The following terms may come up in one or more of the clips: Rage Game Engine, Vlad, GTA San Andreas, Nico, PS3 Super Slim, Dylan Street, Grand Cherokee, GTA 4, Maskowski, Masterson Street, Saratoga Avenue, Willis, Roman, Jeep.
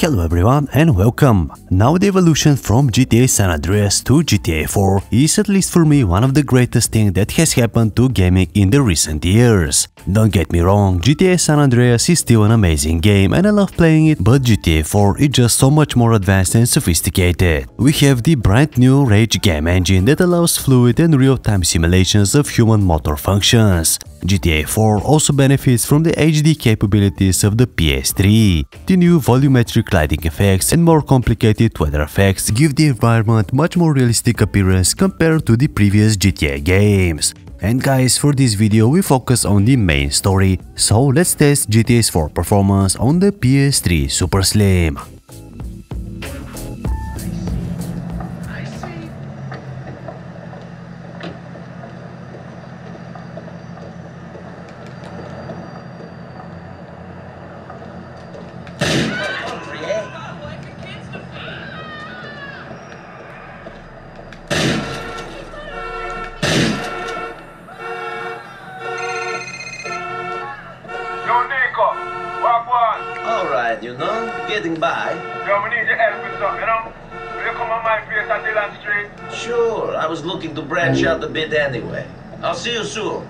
Hello everyone and welcome! Now the evolution from GTA San Andreas to GTA 4 is, at least for me, one of the greatest things that has happened to gaming in the recent years. Don't get me wrong, GTA San Andreas is still an amazing game and I love playing it, but GTA 4 is just so much more advanced and sophisticated. We have the brand new Rage Game Engine that allows fluid and real-time simulations of human motor functions. GTA 4 also benefits from the HD capabilities of the PS3. The new volumetric lighting effects and more complicated weather effects give the environment much more realistic appearance compared to the previous GTA games. And guys, for this video we focus on the main story, so let's test GTA 4 performance on the PS3 Super Slim. Alright, you know, getting by. Yo, we need your help with something, you know? Will you come on my place at Dylan Street? Sure, I was looking to branch out a bit anyway. I'll see you soon.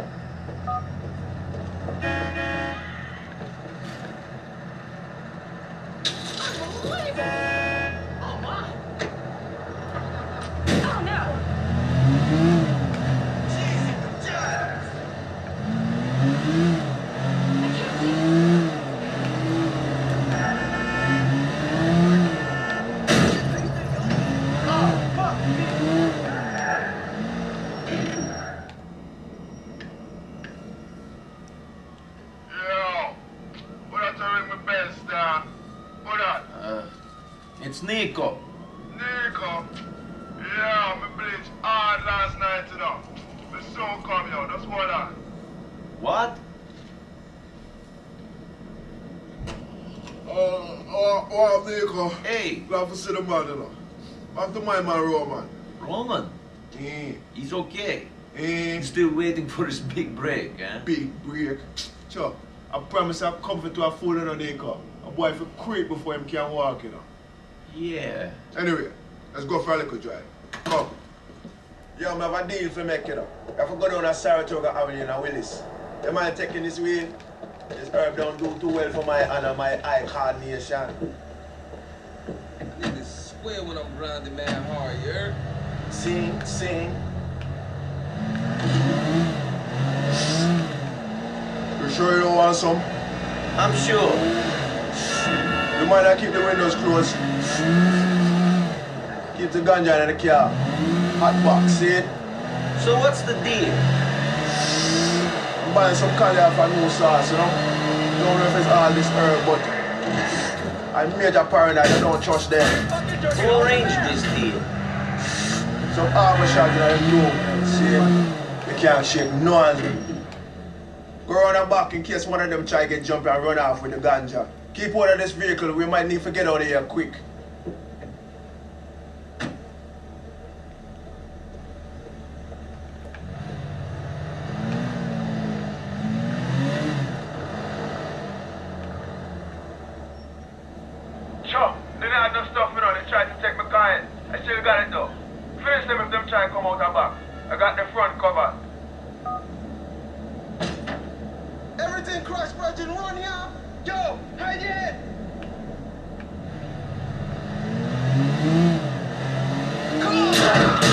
It's Nico. Nico? Yeah, me bleached hard last night, you know. Me soon come here, just hold on. What? What up, Nico? Hey. Glad to see the man, you know. Back to my man, Roman. Roman? Yeah. He's okay. Yeah. He's still waiting for his big break, eh? Big break? Sure. I promise I'll comfort to our food, you know, Nico. A boy for creep before him can walk, you know. Yeah. Anyway, let's go for a little drive. Come. Yo, I have a deal for making up. I have to go down to Saratoga Avenue and Willis. The man taking this way, this herb don't do too well for my honor, my eye coordination. Niggas swear when I'm grinding man hard, you heard? Sing. You sure you don't want some? I'm sure. You might not keep the windows closed. Keep the ganja in the car. Hot box, see it? So what's the deal? I'm buying some canja for a new sauce, you know? Don't know if it's all this herb, but I'm major paranoid, I don't trust them. Who arranged this deal? Some armor shot in the room, see it? They can't shake none. Go around the back in case one of them try to get jumped and run off with the ganja. Keep hold of this vehicle, we might need to get out of here quick. Sure, they don't have no stuff, you know, they tried to take my car in. I still got it though. Finish them if them try to come out and back. I got the front covered. Everything crashed, bridge and run, yeah? Yo, hide your head! Come on!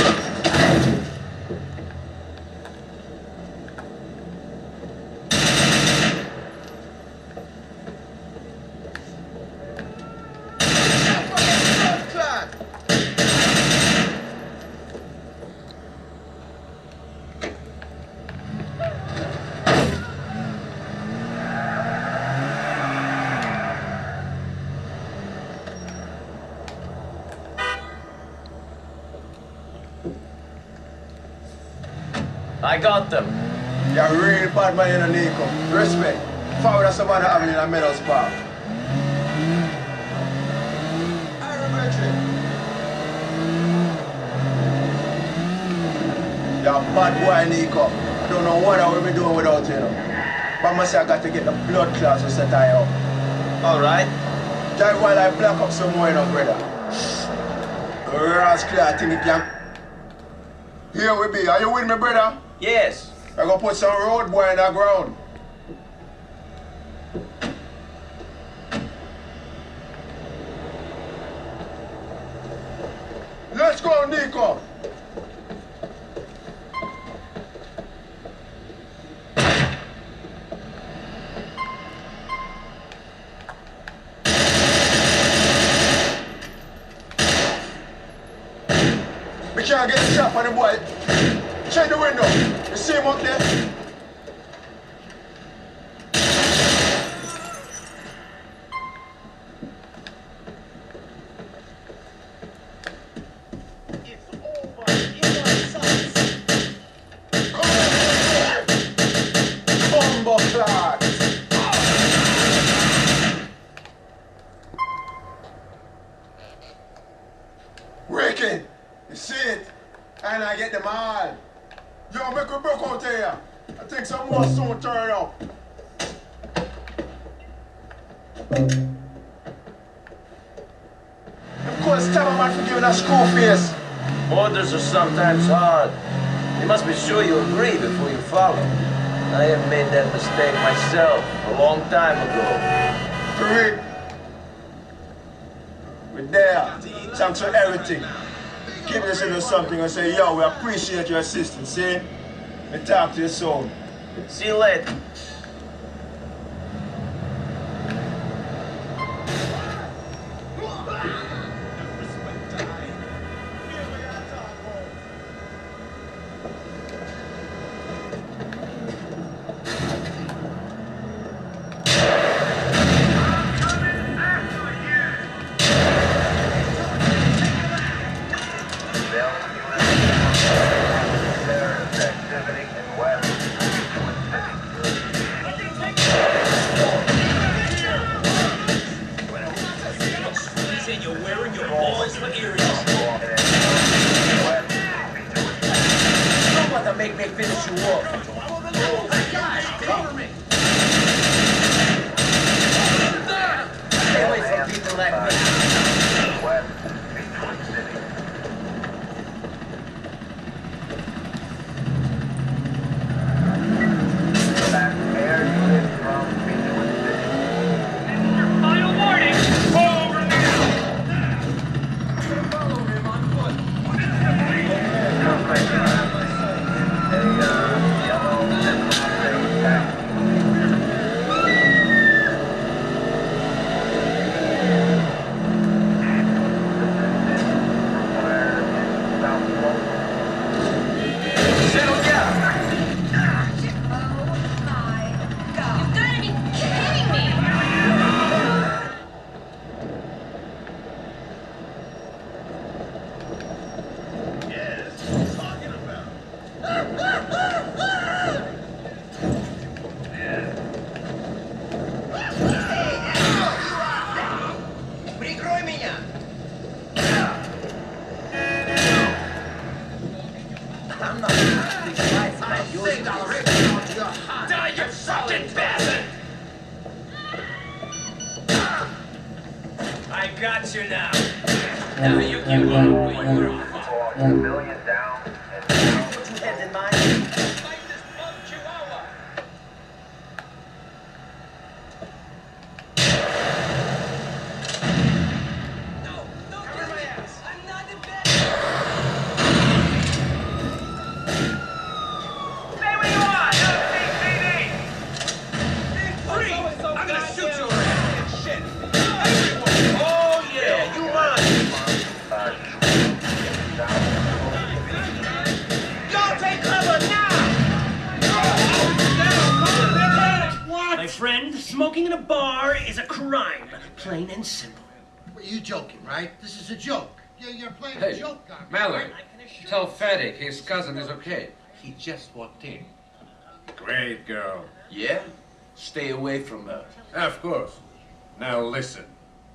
I got them. You're really bad man, you know, Nico. Respect. Forward us about the avenue in Meadows Park. I regret it. You're a bad boy, Nico. I don't know what I would be doing without you, you know. But I must say I got to get the blood clots to set I up. Alright. That while I black up some more, you know, brother. Rascal, I think it can. Here we be. Are you with me, brother? Yes. I gonna put some road boy in the ground. Let's go, Nico. We can't get a shot on the boy. Check the window. You see him up there? It's over. It's on. Bombo clock. Ricky, you see it? And I get them all. Yo, make a broke out here. I think some more soon turn up. Of course, tell a man for giving us school fees. Orders are sometimes hard. You must be sure you agree before you follow. I have made that mistake myself a long time ago. Correct. We're there. Thanks for everything. Keep listening to something and say, yo, we appreciate your assistance, see? We talk to you soon. See you later. His cousin is okay. He just walked in. Great girl. Yeah? Stay away from her. Of course. Now listen.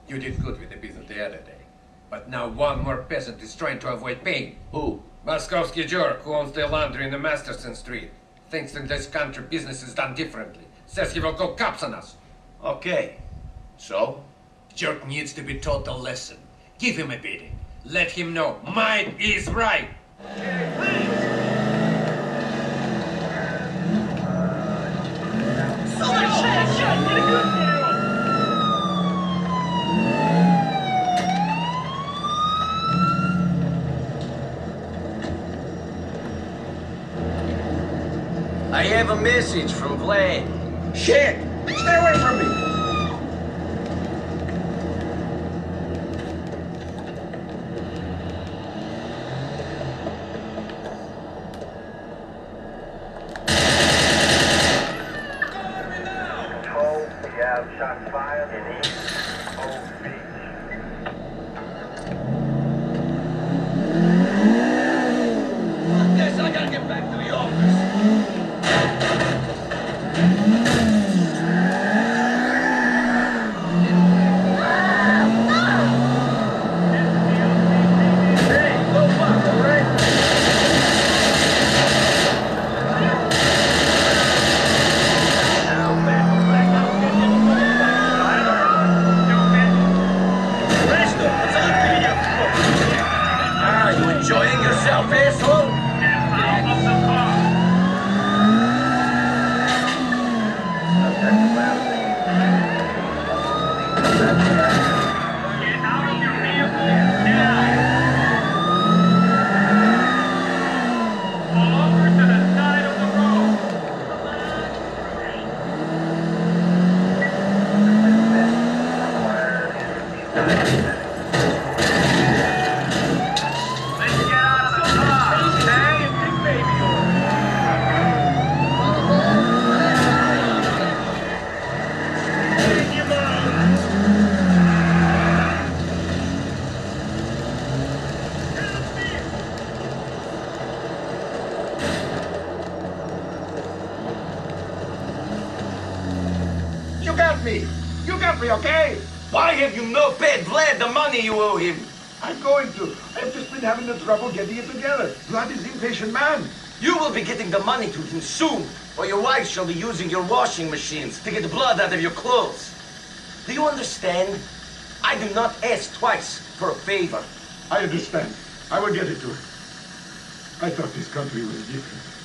You did good with the peasant the other day. But now one more peasant is trying to avoid paying. Who? Maskowski Jork, who owns the laundry in the Masterson Street. Thinks in this country business is done differently. Says he will go cops on us. Okay. So? Jerk needs to be taught a lesson. Give him a beating. Let him know might is right. Okay, please. So much shit, get a good deal. I have a message from Vlad. Shit! Stay away from me! You owe him. I'm going to. I've just been having the trouble getting it together. Vlad is an impatient man. You will be getting the money to him soon, or your wife shall be using your washing machines to get blood out of your clothes. Do you understand? I do not ask twice for a favor. I understand. I will get it to him. I thought this country was different.